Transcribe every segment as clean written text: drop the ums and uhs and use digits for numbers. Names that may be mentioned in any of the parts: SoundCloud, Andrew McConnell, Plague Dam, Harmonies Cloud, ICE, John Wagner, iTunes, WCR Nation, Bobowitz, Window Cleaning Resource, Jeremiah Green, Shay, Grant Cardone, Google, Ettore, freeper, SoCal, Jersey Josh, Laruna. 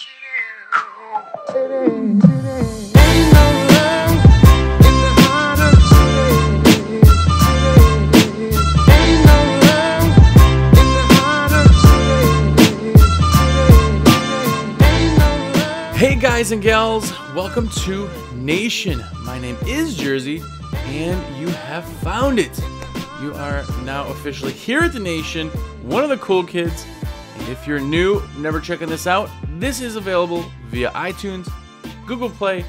Hey guys and gals, welcome to Nation. My name is Jersey and you have found it. You are now officially here at the Nation, one of the cool kids. If you're new, never checking this out, this is available via iTunes, Google Play,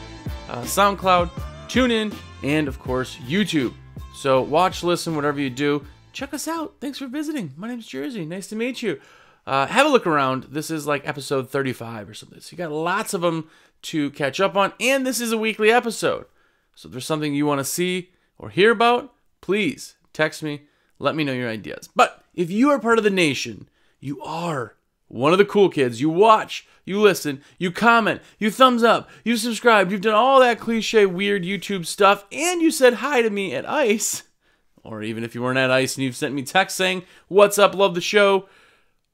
SoundCloud, TuneIn, and of course YouTube. So watch, listen, whatever you do, check us out. Thanks for visiting. My name's Jersey. Nice to meet you. Have a look around. This is like episode 35 or something. So you got lots of them to catch up on, and this is a weekly episode. So if there's something you want to see or hear about, please text me. Let me know your ideas. But if you are part of the Nation, you are one of the cool kids. You watch, you listen, you comment, you thumbs up, you subscribe, you've done all that cliche weird YouTube stuff, and you said hi to me at ICE. Or even if you weren't at ICE and you've sent me text saying, "What's up, love the show."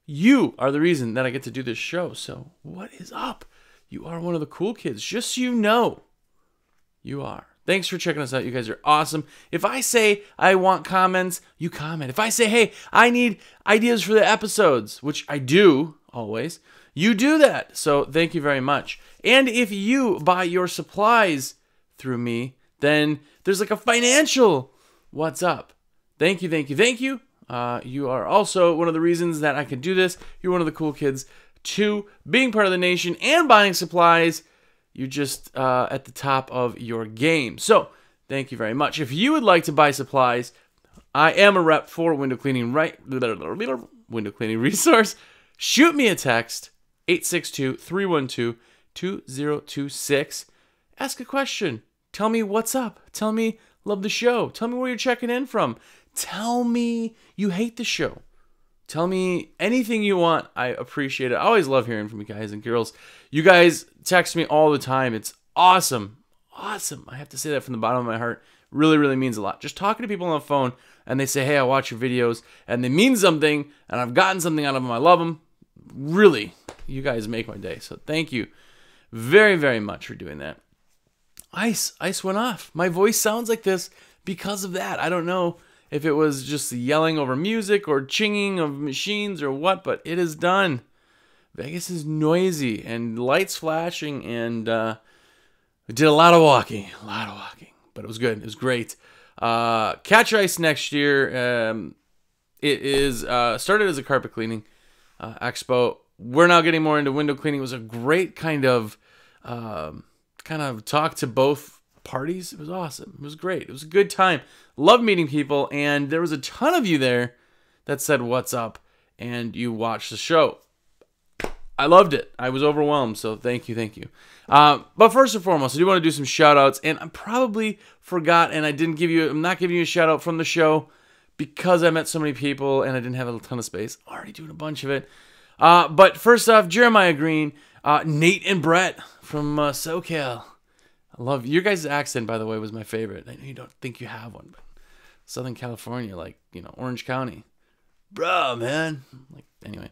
You are the reason that I get to do this show, so what is up? You are one of the cool kids, just so you know. You are. Thanks for checking us out. You guys are awesome. If I say I want comments, you comment. If I say, hey, I need ideas for the episodes, which I do, always, you do that. So thank you very much. And if you buy your supplies through me, then there's like a financial what's up. Thank you, thank you, thank you. You are also one of the reasons that I can do this. You're one of the cool kids too. Being part of the Nation and buying supplies, you're just at the top of your game. So thank you very much. If you would like to buy supplies, I am a rep for Window Cleaning Resource. Shoot me a text, 862-312-2026. Ask a question. Tell me what's up. Tell me love the show. Tell me where you're checking in from. Tell me you hate the show. Tell me anything you want. I appreciate it. I always love hearing from you guys and girls. You guys text me all the time. It's awesome. Awesome. I have to say that from the bottom of my heart. Really, really means a lot. Just talking to people on the phone and they say, hey, I watch your videos and they mean something and I've gotten something out of them. I love them. Really, you guys make my day. So thank you very, very much for doing that. ICE went off. My voice sounds like this because of that. I don't know if it was just yelling over music or chinging of machines or what, but it is done. Vegas is noisy and lights flashing, and we did a lot of walking, but it was good. It was great. Catch ICE next year. It is started as a carpet cleaning expo. We're now getting more into window cleaning. It was a great kind of talk to both parties. It was awesome. It was great. It was a good time. Love meeting people, and there was a ton of you there that said what's up and you watched the show. I loved it. I was overwhelmed, so thank you. But first and foremost, I do want to do some shout outs, and I probably forgot and I'm not giving you a shout out from the show because I met so many people and I didn't have a ton of space. Already doing a bunch of it. But first off, Jeremiah Green, Nate and Brett from SoCal. Love your guys' accent, by the way, was my favorite. I know you don't think you have one, but Southern California, like, you know, Orange County, bro, man. Like, anyway,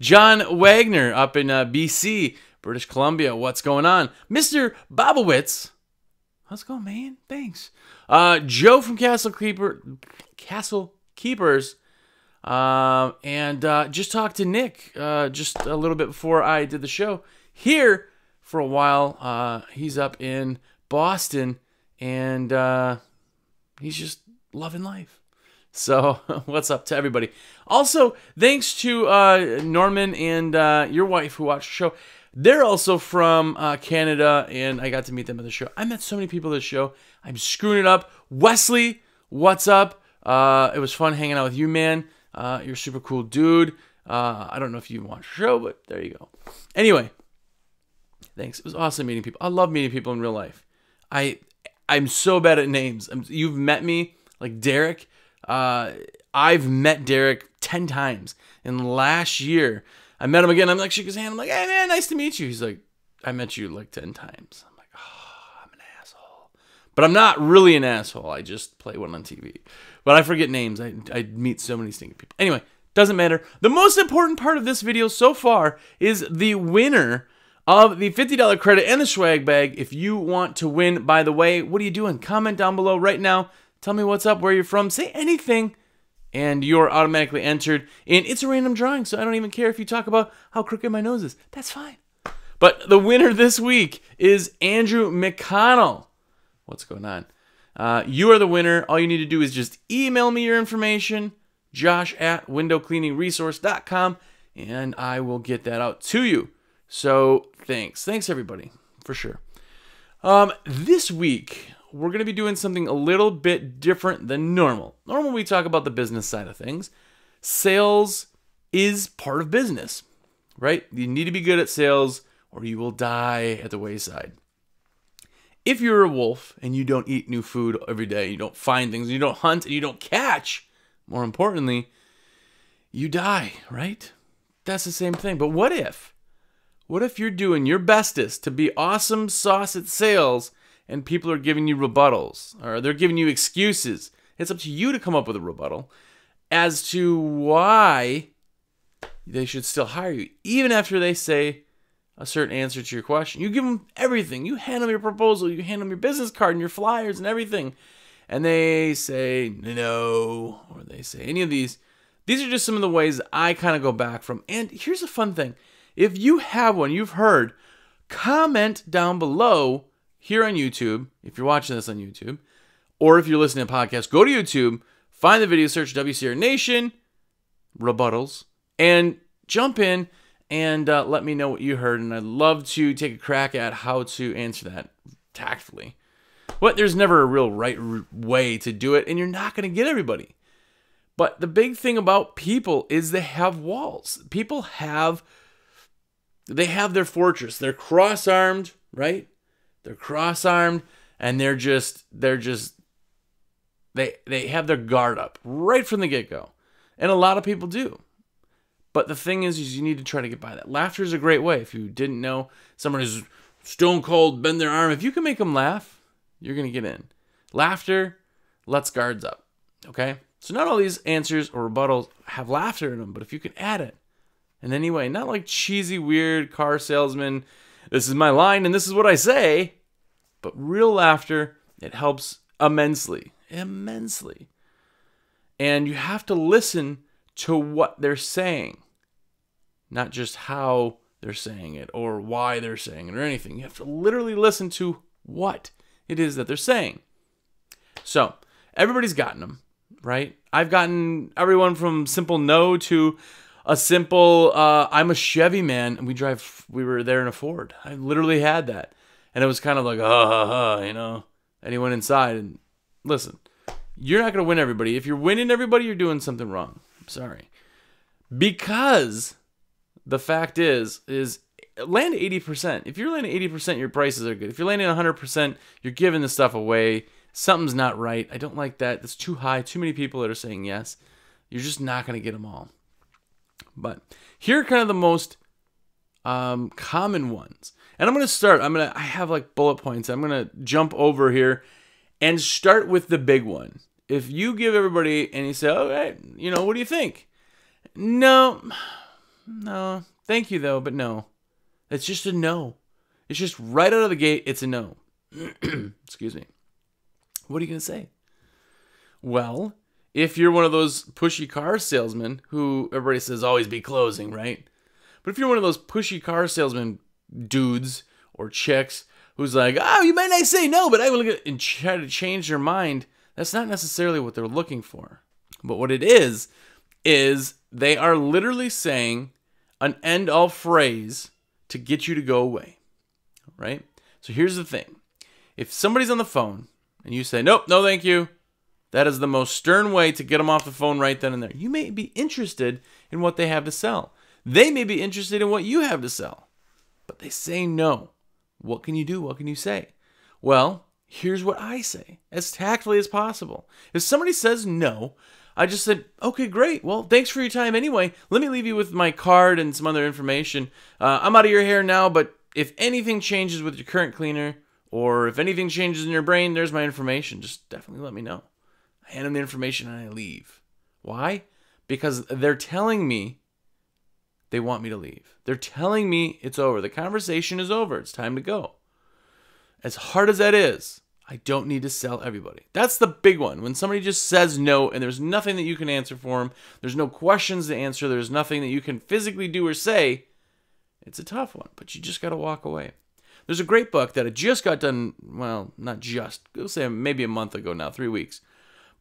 John Wagner up in BC, British Columbia. What's going on, Mr. Bobowitz? How's it going, man? Thanks. Joe from Castle Keepers, and just talked to Nick just a little bit before I did the show here. For a while, he's up in Boston, and he's just loving life. So, what's up to everybody? Also, thanks to Norman and your wife who watched the show. They're also from Canada, and I got to meet them at the show. I met so many people at the show. I'm screwing it up. Wesley, what's up? It was fun hanging out with you, man. You're a super cool dude. I don't know if you watched the show, but there you go. Anyway. Thanks. It was awesome meeting people. I love meeting people in real life. I'm so bad at names. You've met me, like Derek. I've met Derek 10 times. And last year, I met him again. I'm like, shook his hand. I'm like, hey, man, nice to meet you. He's like, I met you like 10 times. I'm like, oh, I'm an asshole. But I'm not really an asshole. I just play one on TV. But I forget names. I meet so many stinking people. Anyway, Doesn't matter. The most important part of this video so far is the winner of the $50 credit and the swag bag. If you want to win, by the way, what are you doing? Comment down below right now. Tell me what's up, where you're from, say anything, and you're automatically entered. And it's a random drawing, so I don't even care if you talk about how crooked my nose is. That's fine. But the winner this week is Andrew McConnell. What's going on? You are the winner. All you need to do is just email me your information, josh@windowcleaningresource.com, and I will get that out to you. So thanks. Thanks, everybody, for sure. This week, we're going to be doing something a little bit different than normal. Normally, we talk about the business side of things. Sales is part of business, right? You need to be good at sales or you will die at the wayside. If you're a wolf and you don't eat new food every day, you don't find things, you don't hunt, and you don't catch, more importantly, you die, right? That's the same thing. But what if? What if you're doing your bestest to be awesome sauce at sales and people are giving you rebuttals or they're giving you excuses? It's up to you to come up with a rebuttal as to why they should still hire you, even after they say a certain answer to your question. You give them everything. You hand them your proposal. You hand them your business card and your flyers and everything. And they say no, or they say any of these. These are just some of the ways I kind of go back from. And here's a fun thing. If you have one you've heard, comment down below here on YouTube, if you're watching this on YouTube, or if you're listening to podcasts, go to YouTube, find the video, search WCR Nation, rebuttals, and jump in and let me know what you heard, and I'd love to take a crack at how to answer that tactfully. But there's never a real right way to do it, and you're not going to get everybody. But the big thing about people is they have walls. People have... they have their fortress. They're cross-armed, right? They're cross-armed, and they have their guard up right from the get-go. And a lot of people do. But the thing is you need to try to get by that. Laughter is a great way. If you didn't know, someone who's stone cold, bend their arm. If you can make them laugh, you're going to get in. Laughter lets guards up, okay? So not all these answers or rebuttals have laughter in them, but if you can add it, and anyway, not like cheesy, weird car salesman, this is my line and this is what I say, but real laughter, it helps immensely, immensely. And you have to listen to what they're saying, not just how they're saying it or why they're saying it or anything. You have to literally listen to what it is that they're saying. So everybody's gotten them, right? I've gotten everyone from simple no to... a simple, I'm a Chevy man, and we were there in a Ford. I literally had that. And it was kind of like, you know, and he went inside. And listen, you're not going to win everybody. If you're winning everybody, you're doing something wrong. I'm sorry. Because the fact is land 80%. If you're landing 80%, your prices are good. If you're landing 100%, you're giving the stuff away. Something's not right. I don't like that. That's too high. Too many people that are saying yes. You're just not going to get them all. But here are kind of the most common ones. And I'm going to start. I have like bullet points. I'm going to jump over here and start with the big one. If you give everybody and you say, all right, you know, what do you think? No, thank you though, but no. It's just a no. It's just right out of the gate, it's a no. Excuse me. What are you going to say? Well... if you're one of those pushy car salesmen who everybody says always be closing, right? But if you're one of those pushy car salesman dudes or chicks who's like, oh, you might not say no, but I will look at and try to change your mind, that's not necessarily what they're looking for. But what it is they are literally saying an end-all phrase to get you to go away, right? So here's the thing. If somebody's on the phone and you say, nope, no thank you, that is the most stern way to get them off the phone right then and there. You may be interested in what they have to sell. They may be interested in what you have to sell. But they say no. What can you do? What can you say? Well, here's what I say, as tactfully as possible. If somebody says no, I just said, okay, great. Well, thanks for your time anyway. Let me leave you with my card and some other information. I'm out of your hair now, but if anything changes with your current cleaner or if anything changes in your brain, there's my information. Just definitely let me know. I hand them the information and I leave. Why? because they're telling me they want me to leave. They're telling me it's over. The conversation is over. It's time to go. As hard as that is, I don't need to sell everybody. That's the big one. When somebody just says no and there's nothing that you can answer for them, there's no questions to answer, there's nothing that you can physically do or say, it's a tough one, but you just got to walk away. There's a great book that I just got done, well, not just, we'll say maybe a month ago now, 3 weeks.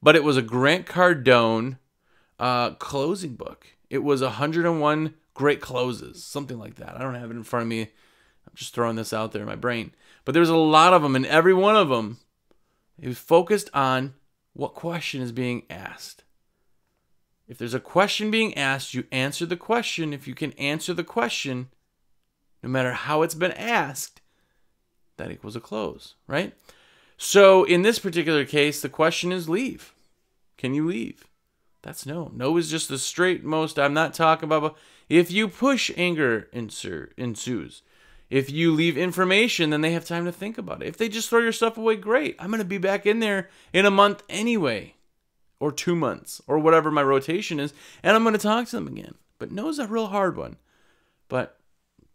But it was a Grant Cardone closing book. It was 101 Great Closes, something like that. I don't have it in front of me. I'm just throwing this out there in my brain. But there's a lot of them, and every one of them, it was focused on what question is being asked. If there's a question being asked, you answer the question. If you can answer the question, no matter how it's been asked, that equals a close, right? So in this particular case, the question is leave. Can you leave? That's no. No is just the straight most. I'm not talking about. If you push, anger ensues. If you leave information, then they have time to think about it. If they just throw your stuff away, great. I'm going to be back in there in a month anyway, or 2 months, or whatever my rotation is, and I'm going to talk to them again. But no is a real hard one. But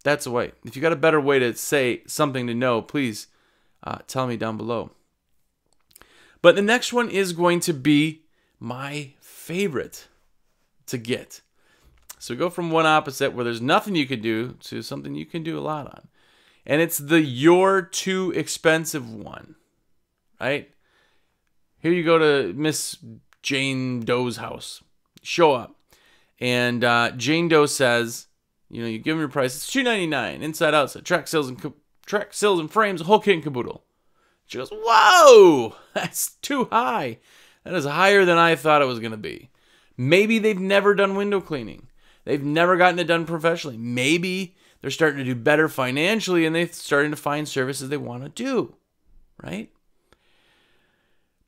that's a way. If you got a better way to say something to no, please tell me down below. But the next one is going to be my favorite to get. So go from one opposite where there's nothing you can do to something you can do a lot on. And it's the you're too expensive one. Right? Here you go to Miss Jane Doe's house. Show up. And Jane Doe says, you know, you give them your price. It's $2.99 inside outside. Track sales and frames, a whole kit and caboodle. She goes, whoa, that's too high. That is higher than I thought it was going to be. Maybe they've never done window cleaning. They've never gotten it done professionally. Maybe they're starting to do better financially and they're starting to find services they want to do, right?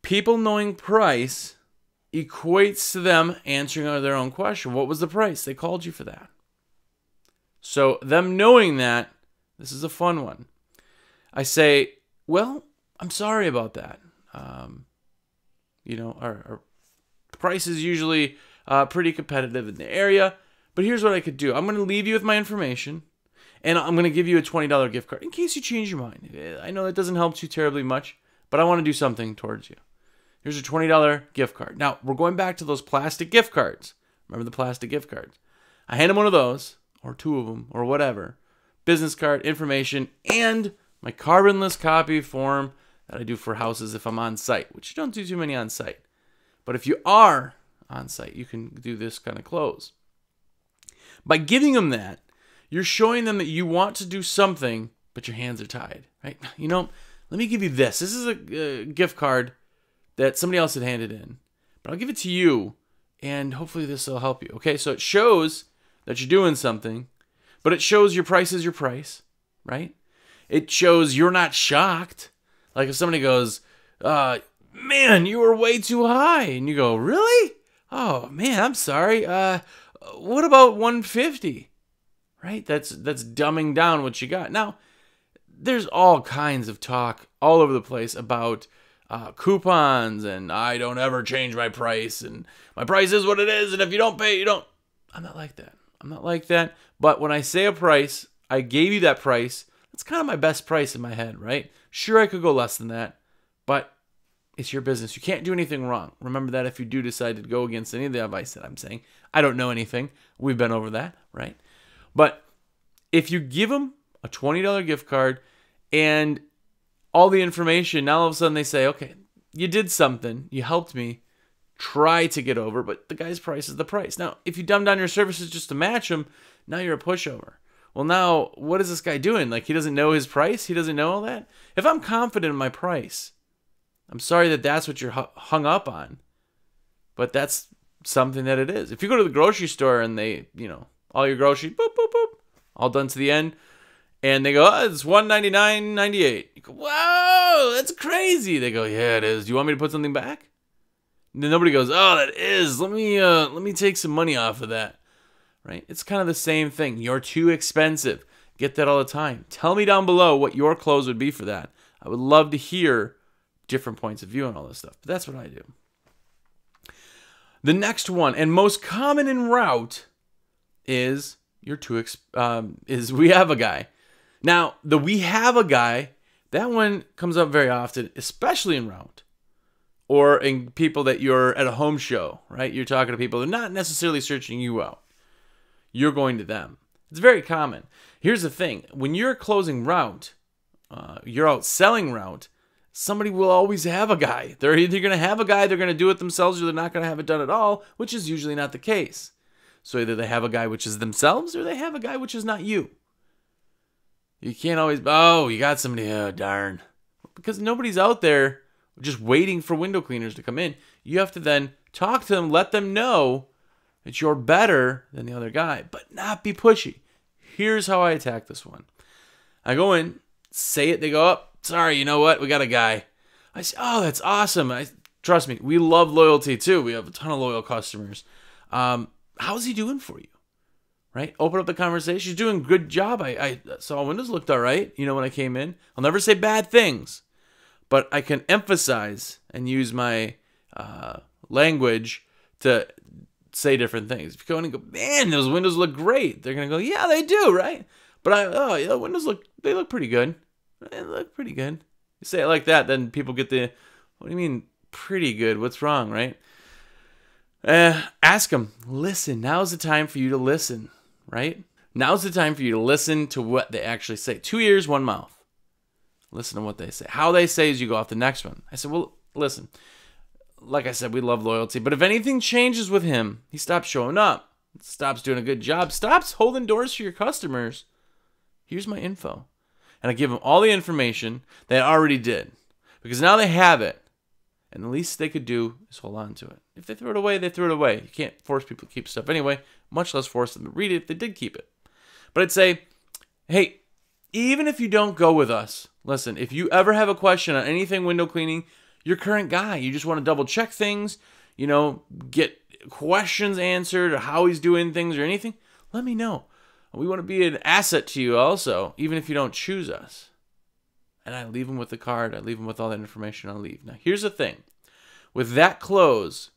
People knowing price equates to them answering their own question. What was the price? They called you for that. So them knowing that, this is a fun one. I say, well, I'm sorry about that. You know, our price is usually pretty competitive in the area, but here's what I could do. I'm going to leave you with my information, and I'm going to give you a $20 gift card in case you change your mind. I know that doesn't help you terribly much, but I want to do something towards you. Here's a $20 gift card. Now, we're going back to those plastic gift cards. Remember the plastic gift cards. I hand them one of those, or two of them, or whatever, business card, information, and my carbonless copy form that I do for houses if I'm on site, which you don't do too many on site. But if you are on site, you can do this kind of close. By giving them that, you're showing them that you want to do something, but your hands are tied, right? You know, let me give you this. This is a gift card that somebody else had handed in, but I'll give it to you, and hopefully this will help you, okay? So it shows that you're doing something, but it shows your price is your price, right? It shows you're not shocked. Like if somebody goes, man, you were way too high. And you go, really? Oh, man, I'm sorry. What about 150? Right? That's dumbing down what you got. Now, there's all kinds of talk all over the place about coupons and I don't ever change my price and my price is what it is and if you don't pay, you don't. I'm not like that. I'm not like that, but when I say a price, I gave you that price, that's kind of my best price in my head, right? Sure, I could go less than that, but it's your business. You can't do anything wrong. Remember that if you do decide to go against any of the advice that I'm saying. I don't know anything. We've been over that, right? But if you give them a $20 gift card and all the information, now all of a sudden they say, okay, you did something, you helped me, try to get over, but the guy's price is the price. Now, if you dumb down your services just to match him, now you're a pushover. Well, now, what is this guy doing? Like, he doesn't know his price? He doesn't know all that? If I'm confident in my price, I'm sorry that that's what you're hung up on, but that's something that it is. If you go to the grocery store and they, you know, all your groceries, boop, boop, boop, all done to the end, and they go, oh, it's $199.98. You go, whoa, that's crazy. They go, yeah, it is. Do you want me to put something back? Then nobody goes, oh, that is. Let me take some money off of that, right? It's kind of the same thing. You're too expensive. Get that all the time. Tell me down below what your close would be for that. I would love to hear different points of view on all this stuff. But that's what I do. The next one and most common en route is we have a guy. Now, the we have a guy, that one comes up very often, especially en route or in people that you're at a home show, right? You're talking to people who are not necessarily searching you out. You're going to them. It's very common. Here's the thing. When you're closing route, you're out selling route, somebody will always have a guy. They're either going to have a guy, they're going to do it themselves, or they're not going to have it done at all, which is usually not the case. So either they have a guy which is themselves, or they have a guy which is not you. You can't always, oh, you got somebody, oh, darn. Because nobody's out there just waiting for window cleaners to come in. You have to then talk to them, let them know that you're better than the other guy, but not be pushy. Here's how I attack this one. I go in, say it, they go up. Oh, sorry, you know what? We got a guy. I say, oh, that's awesome. Trust me, we love loyalty too. We have a ton of loyal customers. How's he doing for you? Right? Open up the conversation. He's doing a good job. I saw windows looked all right, you know, when I came in. I'll never say bad things, but I can emphasize and use my language to say different things. If you go in and go, man, those windows look great, they're going to go, yeah, they do, right? But oh, yeah, windows look, they look pretty good. They look pretty good. You say it like that, then people get the, what do you mean pretty good? What's wrong, right? Ask them, listen, now's the time for you to listen, right? Now's the time for you to listen to what they actually say. 2 ears, 1 mouth. Listen to what they say. How they say is you go off the next one. I said, well, listen, like I said, we love loyalty, but if anything changes with him, he stops showing up, stops doing a good job, stops holding doors for your customers, here's my info. And I give them all the information they already did, because now they have it, and the least they could do is hold on to it. If they threw it away, they threw it away. You can't force people to keep stuff anyway, much less force them to read it if they did keep it. But I'd say, hey, even if you don't go with us, listen, if you ever have a question on anything window cleaning, your current guy, you just want to double check things, you know, get questions answered or how he's doing things or anything, let me know. We want to be an asset to you also, even if you don't choose us. And I leave them with the card. I leave them with all that information. I leave. Now, here's the thing. With that close,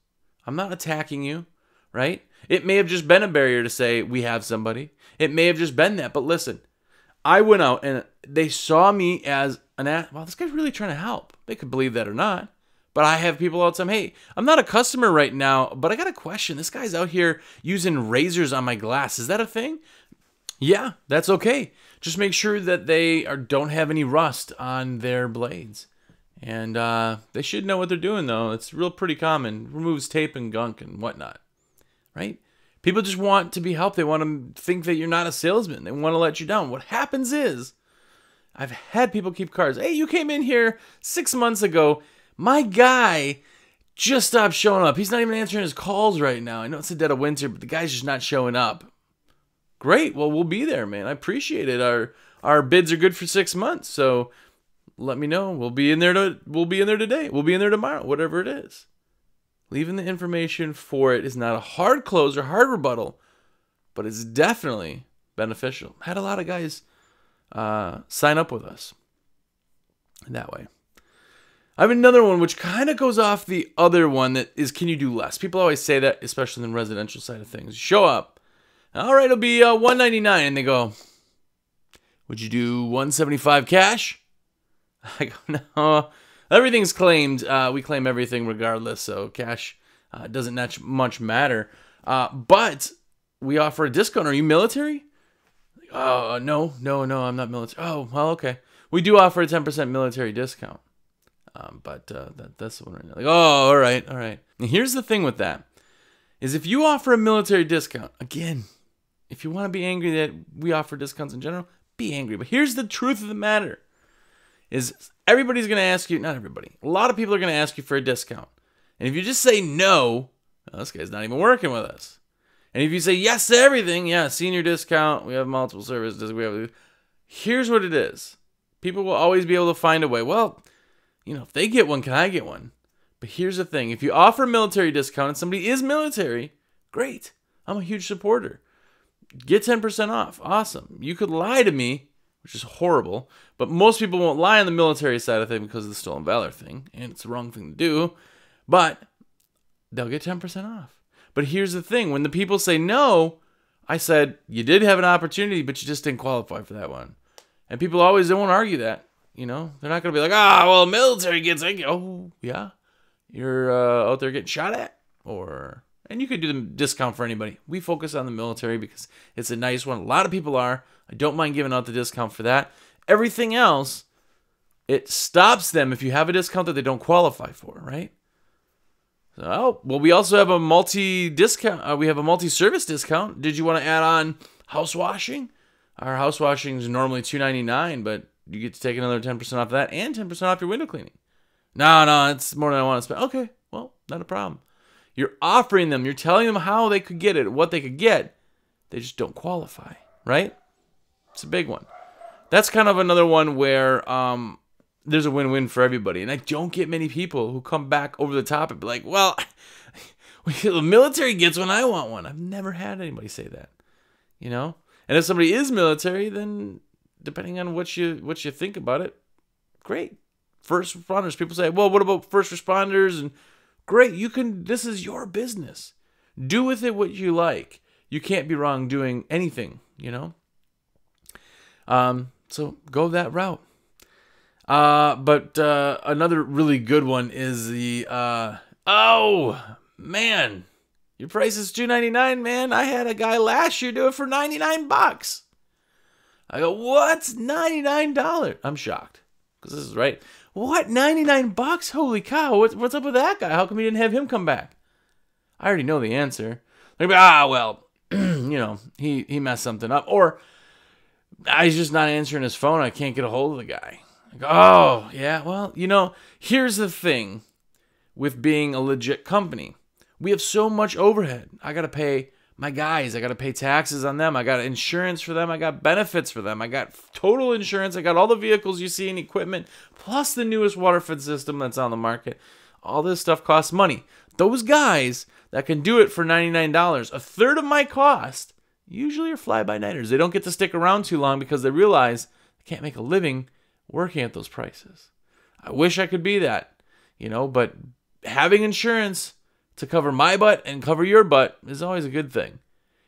I'm not attacking you, right? It may have just been a barrier to say, we have somebody. It may have just been that. But listen, I went out and they saw me as an asset. Wow, this guy's really trying to help. They could believe that or not. But I have people all the time, hey, I'm not a customer right now, but I got a question. This guy's out here using razors on my glass. Is that a thing? Yeah, that's okay. Just make sure that they don't have any rust on their blades. And they should know what they're doing, though. It's real pretty common. Removes tape and gunk and whatnot, right? People just want to be helped. They want to think that you're not a salesman. They want to let you down. What happens is I've had people keep cards. Hey, you came in here 6 months ago. My guy just stopped showing up. He's not even answering his calls right now. I know it's the dead of winter, but the guy's just not showing up. Great. Well, we'll be there, man. I appreciate it. Our bids are good for 6 months. So let me know. We'll be in there today. We'll be in there tomorrow, whatever it is. Leaving the information for it is not a hard close or hard rebuttal, but it's definitely beneficial. Had a lot of guys sign up with us that way. I have another one which kind of goes off the other one, that is, can you do less? People always say that, especially in the residential side of things. Show up. All right, it'll be $199, and they go, would you do $175 cash? I go, no, everything's claimed. We claim everything regardless, so cash doesn't much matter. But we offer a discount. Are you military? Oh, no, I'm not military. Oh, well, okay. We do offer a 10% military discount, but that's the one right now. Like, oh, all right. And here's the thing with that, is if you offer a military discount, again, if you want to be angry that we offer discounts in general, be angry. But here's the truth of the matter, is everybody's going to ask you, not everybody, a lot of people are going to ask you for a discount. And if you just say no, well, this guy's not even working with us. And if you say yes to everything, yeah, senior discount, we have multiple services, we have, here's what it is. People will always be able to find a way. Well, you know, if they get one, can I get one? But here's the thing. If you offer a military discount and somebody is military, great. I'm a huge supporter. Get 10% off. Awesome. You could lie to me, which is horrible, but most people won't lie on the military side of things because of the stolen valor thing, and it's the wrong thing to do, but they'll get 10% off. But here's the thing. When the people say no, I said, you did have an opportunity, but you just didn't qualify for that one. And people always, they won't argue that. You know, they're not going to be like, ah, well, military gets angry. Oh, yeah. You're out there getting shot at? Or, and you could do the discount for anybody. We focus on the military because it's a nice one. A lot of people are. I don't mind giving out the discount for that. Everything else, it stops them if you have a discount that they don't qualify for, right? So, oh, well, we also have a multi-discount. We have a multi-service discount. Did you want to add on house washing? Our house washing is normally $2.99, but you get to take another 10% off that and 10% off your window cleaning. No, no, it's more than I want to spend. Okay, well, not a problem. You're offering them. You're telling them how they could get it, what they could get. They just don't qualify, right? It's a big one. That's kind of another one where there's a win-win for everybody. And I don't get many people who come back over the top and be like, well, the military gets one, I want one. I've never had anybody say that, you know? And if somebody is military, then depending on what you think about it, great. First responders, people say, well, what about first responders? And great, you can, this is your business. Do with it what you like. You can't be wrong doing anything, you know? So go that route. But another really good one is the, oh, man, your price is $2.99, man. I had a guy last year do it for 99 bucks. I go, what's $99? I'm shocked because this is right. What, 99 bucks? Holy cow. What's up with that guy? How come you didn't have him come back? I already know the answer. Like, ah, well, you know, he messed something up. Or he's just not answering his phone. I can't get a hold of the guy. I go, oh, yeah, well, you know, here's the thing with being a legit company. We have so much overhead. I got to pay my guys. I got to pay taxes on them. I got insurance for them. I got benefits for them. I got total insurance. I got all the vehicles you see and equipment, plus the newest water-fed system that's on the market. All this stuff costs money. Those guys that can do it for $99, a third of my cost, usually are fly-by-nighters. They don't get to stick around too long because they realize they can't make a living working at those prices. I wish I could be that, you know, but having insurance to cover my butt and cover your butt is always a good thing.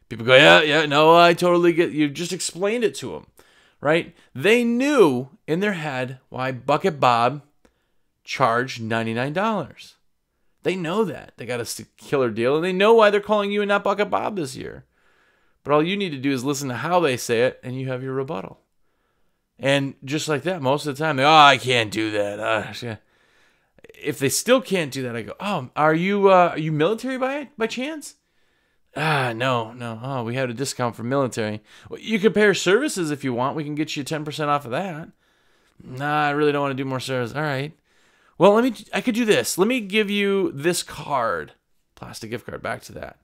People go, yeah, yeah, no, I totally get, you just explained it to them, right? They knew in their head why Bucket Bob charged $99. They know that. They got a killer deal, and they know why they're calling you and not Bucket Bob this year. But all you need to do is listen to how they say it, and you have your rebuttal. And just like that, most of the time, they, oh, I can't do that. If they still can't do that, I go, oh, are you military by chance? Ah, no, no. Oh, we had a discount for military. Well, you could pair services if you want. We can get you 10% off of that. Nah, I really don't want to do more service. All right. Well, I could do this. Let me give you this card. Plastic gift card, back to that.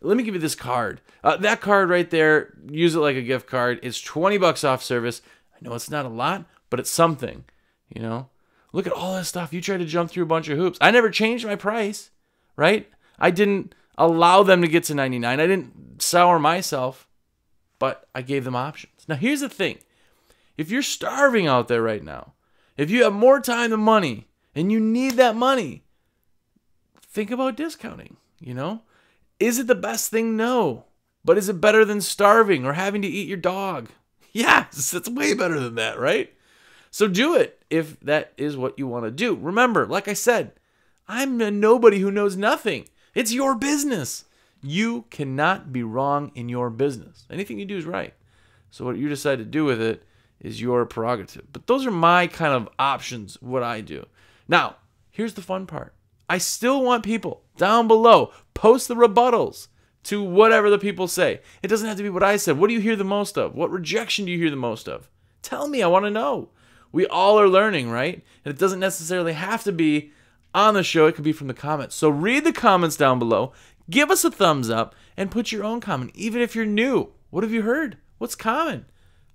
Let me give you this card. That card right there, use it like a gift card. It's 20 bucks off service. I know it's not a lot, but it's something, you know. Look at all this stuff. You tried to jump through a bunch of hoops. I never changed my price, right? I didn't allow them to get to 99. I didn't sour myself, but I gave them options. Now, here's the thing. If you're starving out there right now, if you have more time than money and you need that money, think about discounting, you know. Is it the best thing? No. But is it better than starving or having to eat your dog? Yes, it's way better than that, right? So do it if that is what you want to do. Remember, like I said, I'm a nobody who knows nothing. It's your business. You cannot be wrong in your business. Anything you do is right. So what you decide to do with it is your prerogative. But those are my kind of options, what I do. Now, here's the fun part. I still want people down below. Post the rebuttals to whatever the people say. It doesn't have to be what I said. What do you hear the most of? What rejection do you hear the most of? Tell me. I want to know. We all are learning, right? And it doesn't necessarily have to be on the show. It could be from the comments. So read the comments down below. Give us a thumbs up and put your own comment, even if you're new. What have you heard? What's common?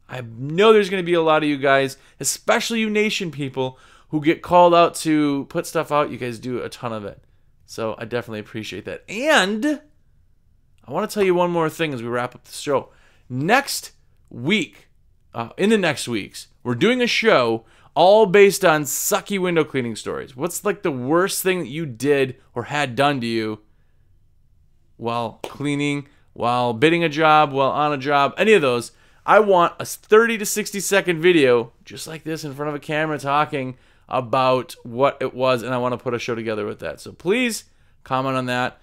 I know there's going to be a lot of you guys, especially you Nation people, who get called out to put stuff out. You guys do a ton of it. So I definitely appreciate that. And I want to tell you one more thing as we wrap up the show. Next week, in the next weeks, we're doing a show all based on sucky window cleaning stories. What's like the worst thing that you did or had done to you while cleaning, while bidding a job, while on a job, any of those. I want a 30 to 60 second video just like this in front of a camera talking about what it was, and I want to put a show together with that. So please comment on that,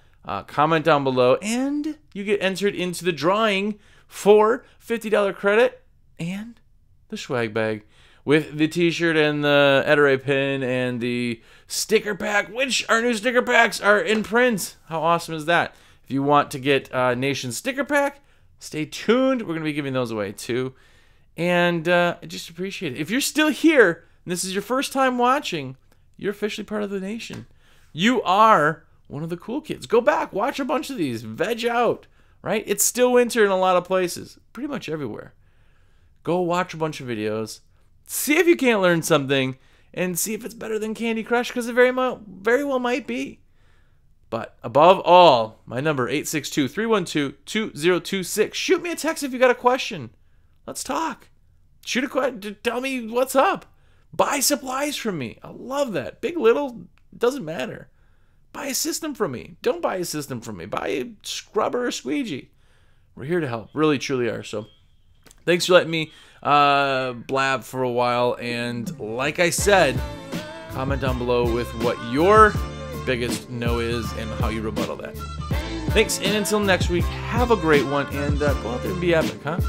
comment down below, and you get entered into the drawing for $50 credit and the swag bag with the t-shirt and the Ettore pin and the sticker pack, which our new sticker packs are in print. How awesome is that? If you want to get a Nation sticker pack, stay tuned. We're going to be giving those away too. And I just appreciate it. If you're still here and this is your first time watching, you're officially part of the Nation. You are one of the cool kids. Go back, watch a bunch of these, veg out, right? It's still winter in a lot of places, pretty much everywhere. Go watch a bunch of videos, see if you can't learn something, and see if it's better than Candy Crush, because it very well might be. But above all, my number, 862-312-2026. Shoot me a text if you got a question. Let's talk. Shoot a question. Tell me what's up. Buy supplies from me. I love that. Big, little, doesn't matter. Buy a system from me. Don't buy a system from me. Buy a scrubber or squeegee. We're here to help. Really, truly are. So thanks for letting me blab for a while. And like I said, comment down below with what your biggest no is and how you rebuttal that. Thanks, and until next week, have a great one, and go out there and be epic, huh?